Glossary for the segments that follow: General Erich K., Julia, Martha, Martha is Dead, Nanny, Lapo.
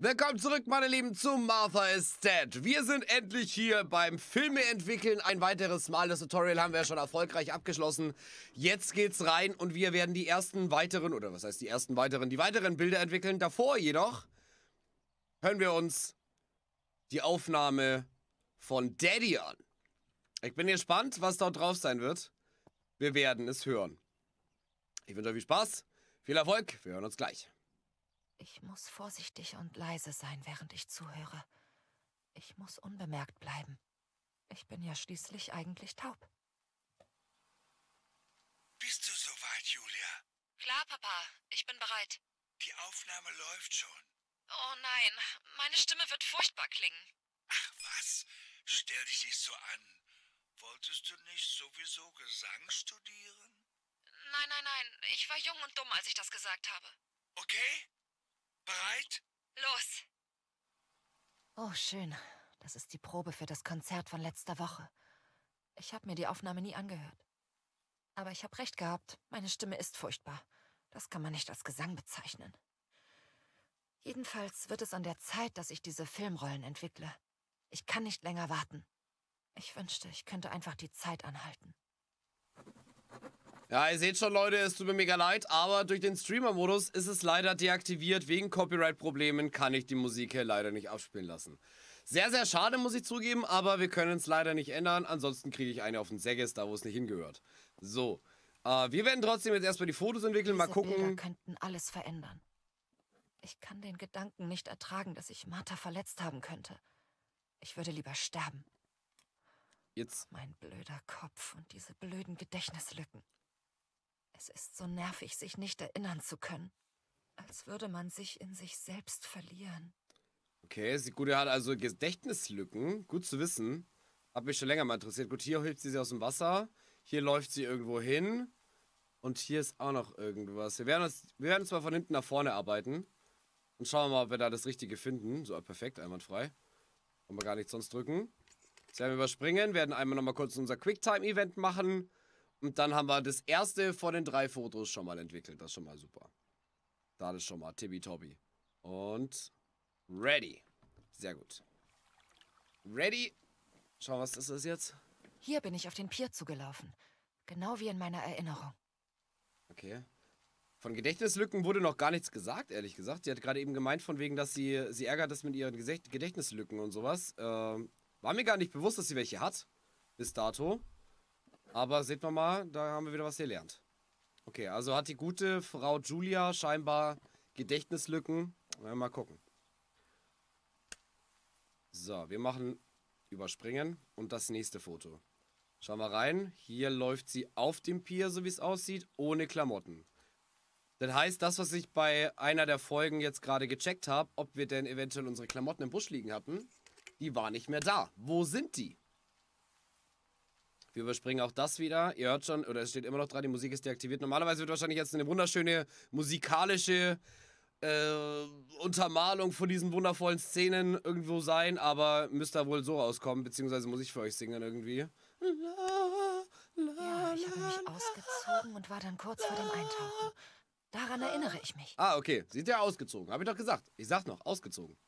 Willkommen zurück, meine Lieben, zu Martha is Dead. Wir sind endlich hier beim Filme entwickeln. Ein weiteres Mal. Das Tutorial haben wir ja schon erfolgreich abgeschlossen. Jetzt geht's rein und wir werden die ersten weiteren, oder was heißt die ersten weiteren, die weiteren Bilder entwickeln. Davor jedoch hören wir uns die Aufnahme von Daddy an. Ich bin gespannt, was dort drauf sein wird. Wir werden es hören. Ich wünsche euch viel Spaß, viel Erfolg. Wir hören uns gleich. Ich muss vorsichtig und leise sein, während ich zuhöre. Ich muss unbemerkt bleiben. Ich bin ja schließlich eigentlich taub. Bist du soweit, Julia? Klar, Papa. Ich bin bereit. Die Aufnahme läuft schon. Oh nein, meine Stimme wird furchtbar klingen. Ach was, stell dich nicht so an. Wolltest du nicht sowieso Gesang studieren? Nein, nein, nein. Ich war jung und dumm, als ich das gesagt habe. Okay. Bereit? Los! Oh, schön. Das ist die Probe für das Konzert von letzter Woche. Ich habe mir die Aufnahme nie angehört. Aber ich habe recht gehabt. Meine Stimme ist furchtbar. Das kann man nicht als Gesang bezeichnen. Jedenfalls wird es an der Zeit, dass ich diese Filmrollen entwickle. Ich kann nicht länger warten. Ich wünschte, ich könnte einfach die Zeit anhalten. Ja, ihr seht schon, Leute, es tut mir mega leid, aber durch den Streamer-Modus ist es leider deaktiviert. Wegen Copyright-Problemen kann ich die Musik hier leider nicht abspielen lassen. Sehr, sehr schade, muss ich zugeben, aber wir können es leider nicht ändern. Ansonsten kriege ich eine auf den Säges, da wo es nicht hingehört. So, wir werden trotzdem jetzt erstmal die Fotos entwickeln, mal gucken. Diese Bilder könnten alles verändern. Ich kann den Gedanken nicht ertragen, dass ich Martha verletzt haben könnte. Ich würde lieber sterben. Jetzt. Mein blöder Kopf und diese blöden Gedächtnislücken. Es ist so nervig, sich nicht erinnern zu können. Als würde man sich in sich selbst verlieren. Okay, sie gut, hat also Gedächtnislücken. Gut zu wissen. Hat mich schon länger mal interessiert. Gut, hier hebt sie aus dem Wasser. Hier läuft sie irgendwo hin. Und hier ist auch noch irgendwas. Wir werden uns mal von hinten nach vorne arbeiten. Und schauen wir mal, ob wir da das Richtige finden. So, perfekt, einwandfrei. Wollen wir gar nichts sonst drücken. Jetzt werden wir überspringen. Werden einmal nochmal kurz unser Quicktime-Event machen. Und dann haben wir das erste von den 3 Fotos schon mal entwickelt. Das ist schon mal super. Da ist schon mal tippitoppi. Und ready. Sehr gut. Ready. Schau, was ist das jetzt? Hier bin ich auf den Pier zugelaufen. Genau wie in meiner Erinnerung. Okay. Von Gedächtnislücken wurde noch gar nichts gesagt, ehrlich gesagt. Sie hat gerade eben gemeint, von wegen, dass sie ärgert ist mit ihren Gedächtnislücken und sowas. War mir gar nicht bewusst, dass sie welche hat. Bis dato. Aber seht wir mal, da haben wir wieder was gelernt. Okay, also hat die gute Frau Julia scheinbar Gedächtnislücken. Mal gucken. So, wir machen überspringen und das nächste Foto. Schauen wir rein. Hier läuft sie auf dem Pier, so wie es aussieht, ohne Klamotten. Das heißt, das, was ich bei einer der Folgen jetzt gerade gecheckt habe, ob wir denn eventuell unsere Klamotten im Busch liegen hatten, die war nicht mehr da. Wo sind die? Wir überspringen auch das wieder. Ihr hört schon, oder es steht immer noch dran, die Musik ist deaktiviert. Normalerweise wird wahrscheinlich jetzt eine wunderschöne musikalische Untermalung von diesen wundervollen Szenen irgendwo sein, aber müsste da wohl so rauskommen, beziehungsweise muss ich für euch singen irgendwie. Ja, ich habe mich ausgezogen und war dann kurz vor dem Eintauchen. Daran erinnere ich mich. Ah, okay. Sieht ja ausgezogen. Habe ich doch gesagt. Ich sag noch, ausgezogen.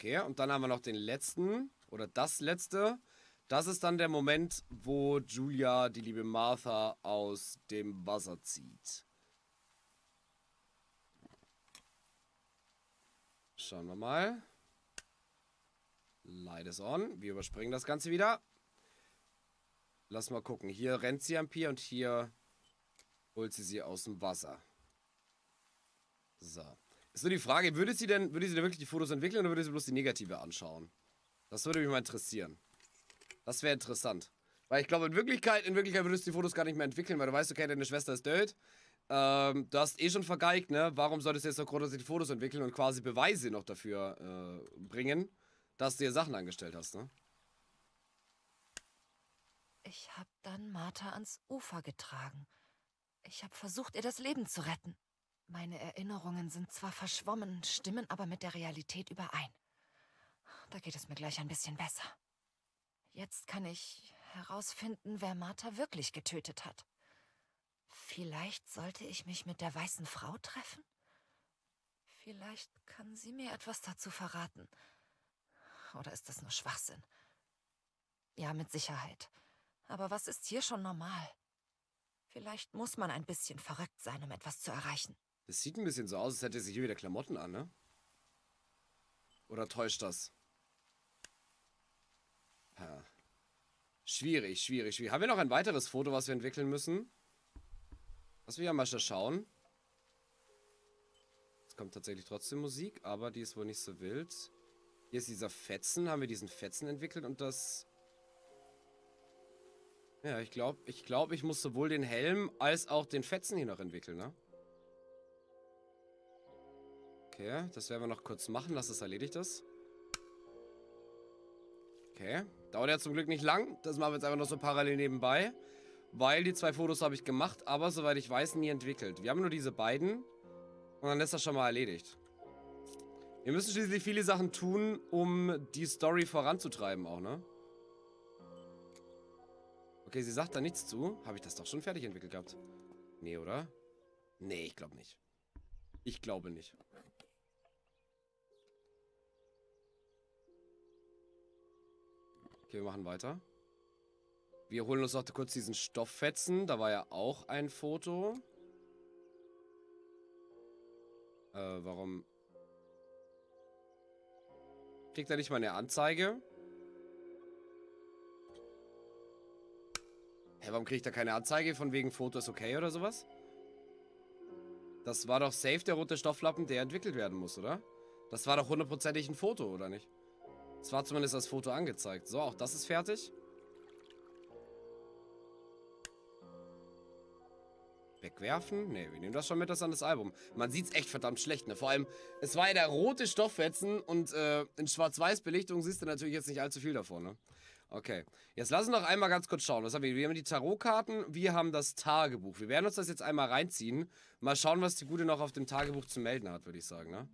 Okay, und dann haben wir noch den letzten, oder das letzte. Das ist dann der Moment, wo Julia die liebe Martha aus dem Wasser zieht. Schauen wir mal. Light is on. Wir überspringen das Ganze wieder. Lass mal gucken. Hier rennt sie am Pier und hier holt sie aus dem Wasser. So. Ist nur die Frage, würde sie denn wirklich die Fotos entwickeln oder würde sie bloß die negative anschauen? Das würde mich mal interessieren. Das wäre interessant. Weil ich glaube, in Wirklichkeit würdest du die Fotos gar nicht mehr entwickeln, weil du weißt, okay, deine Schwester ist dead. Du hast eh schon vergeigt, ne? Warum solltest du jetzt noch grundsätzlich die Fotos entwickeln und quasi Beweise noch dafür bringen, dass du dir Sachen angestellt hast, ne? Ich habe dann Martha ans Ufer getragen. Ich habe versucht, ihr das Leben zu retten. Meine Erinnerungen sind zwar verschwommen, stimmen aber mit der Realität überein. Da geht es mir gleich ein bisschen besser. Jetzt kann ich herausfinden, wer Martha wirklich getötet hat. Vielleicht sollte ich mich mit der weißen Frau treffen? Vielleicht kann sie mir etwas dazu verraten. Oder ist das nur Schwachsinn? Ja, mit Sicherheit. Aber was ist hier schon normal? Vielleicht muss man ein bisschen verrückt sein, um etwas zu erreichen. Das sieht ein bisschen so aus, als hätte sie hier wieder Klamotten an, ne? Oder täuscht das? Ja. Schwierig, schwierig, schwierig. Haben wir noch ein weiteres Foto, was wir entwickeln müssen? Was wir ja mal schauen. Es kommt tatsächlich trotzdem Musik, aber die ist wohl nicht so wild. Hier ist dieser Fetzen. Haben wir diesen Fetzen entwickelt und das... Ja, ich glaube, ich muss sowohl den Helm als auch den Fetzen hier noch entwickeln, ne? Okay, das werden wir noch kurz machen. Lass es erledigt ist. Okay, dauert ja zum Glück nicht lang. Das machen wir jetzt einfach noch so parallel nebenbei. Weil die 2 Fotos habe ich gemacht, aber soweit ich weiß, nie entwickelt. Wir haben nur diese beiden und dann ist das schon mal erledigt. Wir müssen schließlich viele Sachen tun, um die Story voranzutreiben auch, ne? Okay, sie sagt da nichts zu. Habe ich das doch schon fertig entwickelt gehabt? Nee, oder? Nee, ich glaube nicht. Ich glaube nicht. Okay, wir machen weiter. Wir holen uns noch kurz diesen Stofffetzen. Da war ja auch ein Foto. Warum? Kriegt er nicht mal eine Anzeige? Hä, warum kriege ich da keine Anzeige? Von wegen Foto ist okay oder sowas? Das war doch safe der rote Stofflappen, der entwickelt werden muss, oder? Das war doch hundertprozentig ein Foto, oder nicht? Es war zumindest das Foto angezeigt. So, auch das ist fertig. Wegwerfen? Ne, wir nehmen das schon mit, das an das Album. Man sieht es echt verdammt schlecht, ne? Vor allem, es war ja der rote Stofffetzen und in Schwarz-Weiß-Belichtung siehst du natürlich jetzt nicht allzu viel davon, ne? Okay, jetzt lassen wir noch einmal ganz kurz schauen. Was haben wir? Wir haben die Tarotkarten, wir haben das Tagebuch. Wir werden uns das jetzt einmal reinziehen. Mal schauen, was die Gute noch auf dem Tagebuch zu melden hat, würde ich sagen, ne?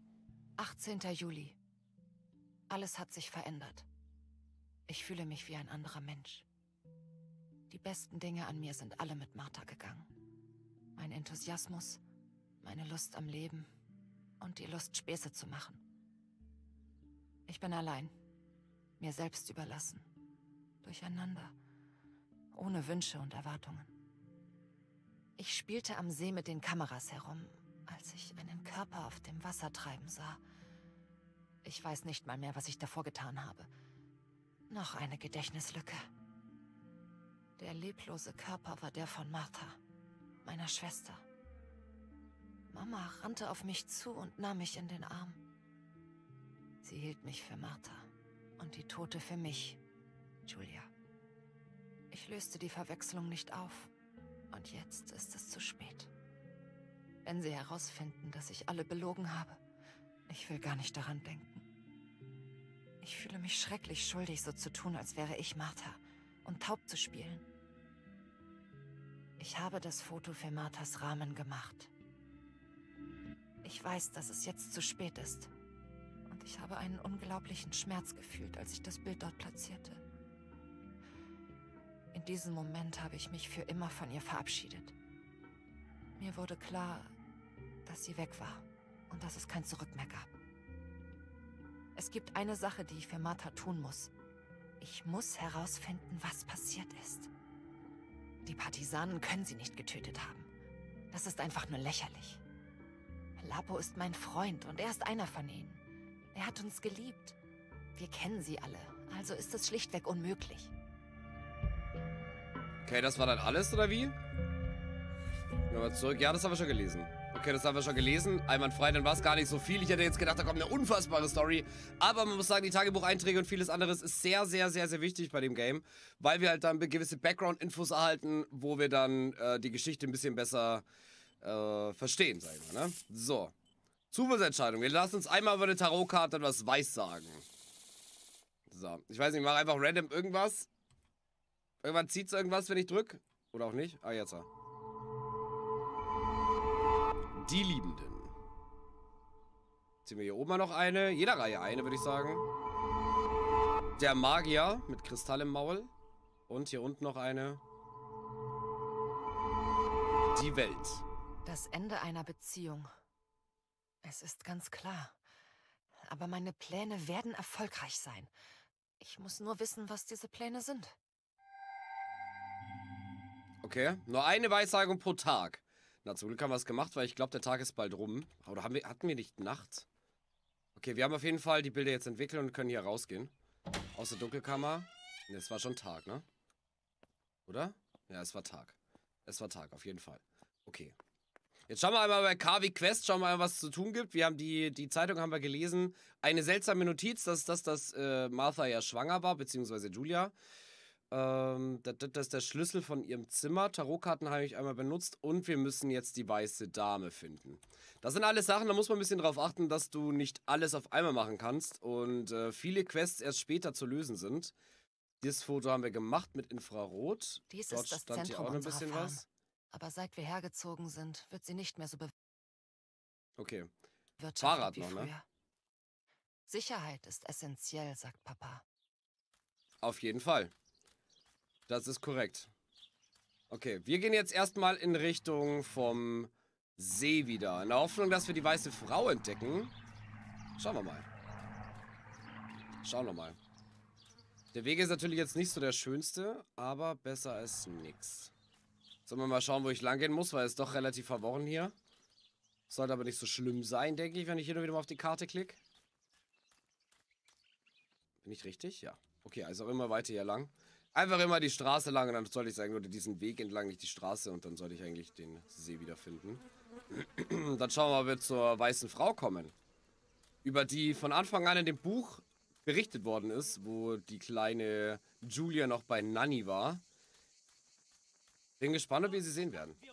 18. Juli. Alles hat sich verändert. Ich fühle mich wie ein anderer Mensch. Die besten Dinge an mir sind alle mit Martha gegangen. Mein Enthusiasmus, meine Lust am Leben und die Lust, Späße zu machen. Ich bin allein, mir selbst überlassen, durcheinander, ohne Wünsche und Erwartungen. Ich spielte am See mit den Kameras herum, als ich einen Körper auf dem Wasser treiben sah. Ich weiß nicht mal mehr, was ich davor getan habe. Noch eine Gedächtnislücke. Der leblose Körper war der von Martha, meiner Schwester. Mama rannte auf mich zu und nahm mich in den Arm. Sie hielt mich für Martha und die Tote für mich, Julia. Ich löste die Verwechslung nicht auf und jetzt ist es zu spät. Wenn sie herausfinden, dass ich alle belogen habe, ich will gar nicht daran denken. Ich fühle mich schrecklich schuldig, so zu tun, als wäre ich Martha und taub zu spielen. Ich habe das Foto für Marthas Rahmen gemacht. Ich weiß, dass es jetzt zu spät ist. Und ich habe einen unglaublichen Schmerz gefühlt, als ich das Bild dort platzierte. In diesem Moment habe ich mich für immer von ihr verabschiedet. Mir wurde klar, dass sie weg war. Und dass es kein Zurück mehr gab. Es gibt eine Sache, die ich für Martha tun muss. Ich muss herausfinden, was passiert ist. Die Partisanen können sie nicht getötet haben. Das ist einfach nur lächerlich. Lapo ist mein Freund und er ist einer von ihnen. Er hat uns geliebt. Wir kennen sie alle, also ist es schlichtweg unmöglich. Okay, das war dann alles, oder wie? Nochmal zurück. Ja, das haben wir schon gelesen. Okay, das haben wir schon gelesen. Einwandfrei, dann war es gar nicht so viel. Ich hätte jetzt gedacht, da kommt eine unfassbare Story. Aber man muss sagen, die Tagebucheinträge und vieles anderes ist sehr, sehr, sehr, sehr wichtig bei dem Game. Weil wir halt dann gewisse Background-Infos erhalten, wo wir dann die Geschichte ein bisschen besser verstehen, sag ich mal, ne? So. Zufallsentscheidung. Wir lassen uns einmal über eine Tarotkarte etwas weiß sagen. So. Ich weiß nicht, ich mache einfach random irgendwas. Irgendwann zieht es irgendwas, wenn ich drücke. Oder auch nicht. Ah, jetzt ja. Die Liebenden. Ziehen wir hier oben mal noch eine. Jeder Reihe eine, würde ich sagen. Der Magier mit Kristall im Maul. Und hier unten noch eine. die Welt. Das Ende einer Beziehung. Es ist ganz klar. Aber meine Pläne werden erfolgreich sein. Ich muss nur wissen, was diese Pläne sind. Okay, nur eine Weissagung pro Tag. Na, zum Glück haben wir es gemacht, weil ich glaube, der Tag ist bald rum. Oder hatten wir nicht Nacht? Okay, wir haben auf jeden Fall die Bilder jetzt entwickelt und können hier rausgehen. Aus der Dunkelkammer. Ne, es war schon Tag, ne? Oder? Ja, es war Tag. Es war Tag, auf jeden Fall. Okay. Jetzt schauen wir einmal bei KW Quest, schauen wir mal, was es zu tun gibt. Wir haben die Zeitung haben wir gelesen. Eine seltsame Notiz, dass Martha ja schwanger war, beziehungsweise Julia. Das ist der Schlüssel von ihrem Zimmer. Tarotkarten habe ich einmal benutzt. Und wir müssen jetzt die weiße Dame finden. Das sind alles Sachen, da muss man ein bisschen drauf achten, dass du nicht alles auf einmal machen kannst. Und viele Quests erst später zu lösen sind. Dieses Foto haben wir gemacht mit Infrarot. Dies ist das Zentrum unserer Farm. Aber seit wir hergezogen sind, wird sie nicht mehr so bewegt. Okay. Fahrrad noch, ne? Sicherheit ist essentiell, sagt Papa. Auf jeden Fall. Das ist korrekt. Okay, wir gehen jetzt erstmal in Richtung vom See wieder. In der Hoffnung, dass wir die weiße Frau entdecken. Schauen wir mal. Schauen wir mal. Der Weg ist natürlich jetzt nicht so der schönste, aber besser als nichts. Sollen wir mal schauen, wo ich lang gehen muss, weil es ist doch relativ verworren hier. Sollte aber nicht so schlimm sein, denke ich, wenn ich hier nur wieder mal auf die Karte klicke. Bin ich richtig? Ja. Okay, also immer weiter hier lang. Einfach immer die Straße lang und dann sollte ich sagen, oder diesen Weg entlang, nicht die Straße. Und dann sollte ich eigentlich den See wiederfinden. Dann schauen wir mal, ob wir zur weißen Frau kommen. Über die von Anfang an in dem Buch berichtet worden ist, wo die kleine Julia noch bei Nanny war. Bin gespannt, ob wir sie sehen werden. Los!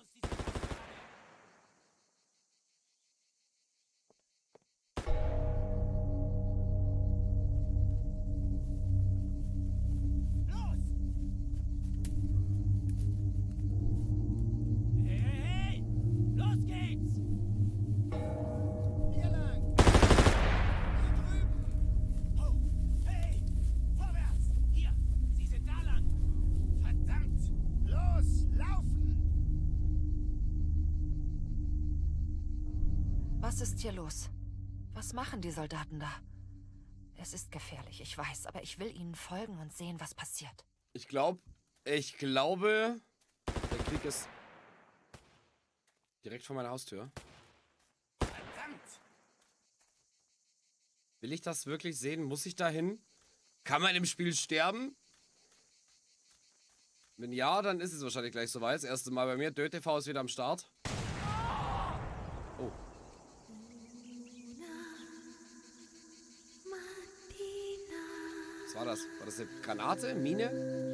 Hey, hey, hey! Los geht's! Hier lang! Hier drüben! Oh! Hey! Vorwärts! Hier! Sie sind da lang! Verdammt! Los! Laufen! Was ist hier los? Was machen die Soldaten da? Es ist gefährlich, ich weiß, aber ich will ihnen folgen und sehen, was passiert. Ich glaube, der Krieg ist direkt vor meiner Haustür. Verdammt! Will ich das wirklich sehen? Muss ich da hin? Kann man im Spiel sterben? Wenn ja, dann ist es wahrscheinlich gleich soweit. Das erste Mal bei mir. Dö TV ist wieder am Start. Oh. Was war das? War das eine Granate? Mine?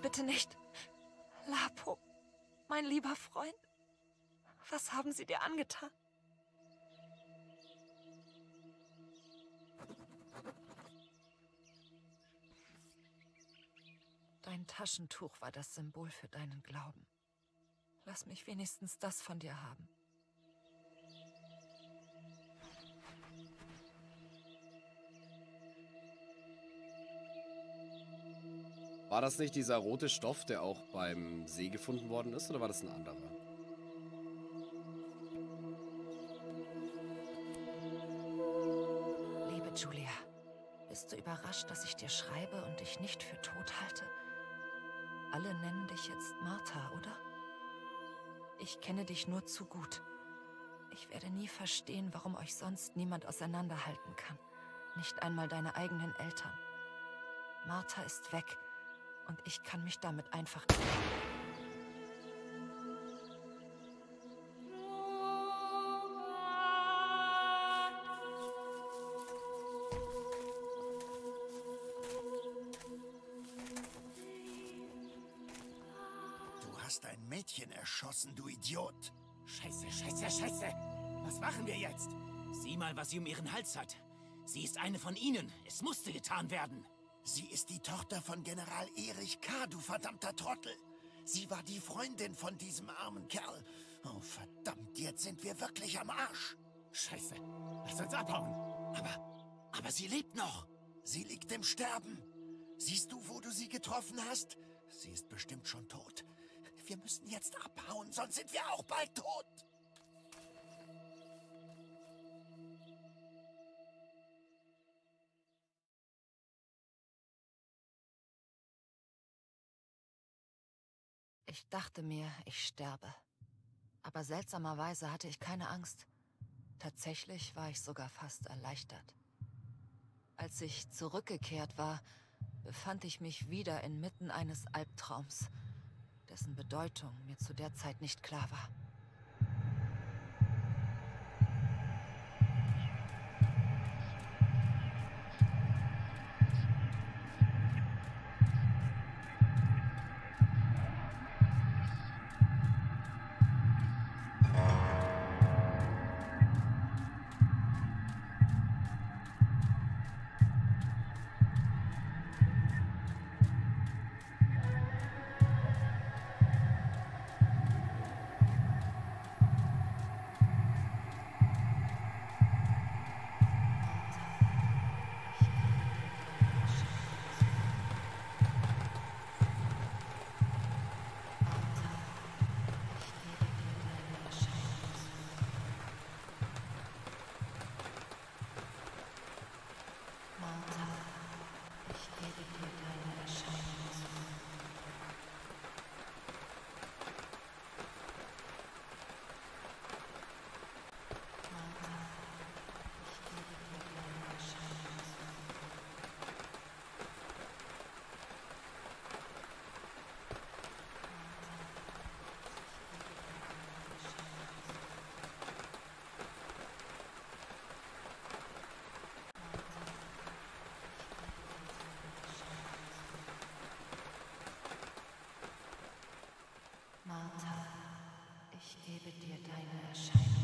Bitte nicht. Lapo, mein lieber Freund. Was haben sie dir angetan? Dein Taschentuch war das Symbol für deinen Glauben. Lass mich wenigstens das von dir haben. War das nicht dieser rote Stoff, der auch beim See gefunden worden ist, oder war das ein anderer? Liebe Julia, bist du überrascht, dass ich dir schreibe und dich nicht für tot halte? Alle nennen dich jetzt Martha, oder? Ich kenne dich nur zu gut. Ich werde nie verstehen, warum euch sonst niemand auseinanderhalten kann. Nicht einmal deine eigenen Eltern. Martha ist weg. Und ich kann mich damit einfach... hast ein Mädchen erschossen, du Idiot. Scheiße, Scheiße, Scheiße. Was machen wir jetzt? Sieh mal, was sie um ihren Hals hat. Sie ist eine von ihnen. Es musste getan werden. Sie ist die Tochter von General Erich K., du verdammter Trottel. Sie war die Freundin von diesem armen Kerl. Oh, verdammt, jetzt sind wir wirklich am Arsch. Scheiße, lass uns abhauen. Aber sie lebt noch. Sie liegt im Sterben. Siehst du, wo du sie getroffen hast? Sie ist bestimmt schon tot. Wir müssen jetzt abhauen, sonst sind wir auch bald tot. Ich dachte mir, ich sterbe. Aber seltsamerweise hatte ich keine Angst. Tatsächlich war ich sogar fast erleichtert. Als ich zurückgekehrt war, befand ich mich wieder inmitten eines Albtraums, dessen Bedeutung mir zu der Zeit nicht klar war. Martha, ich gebe dir deine Erscheinung.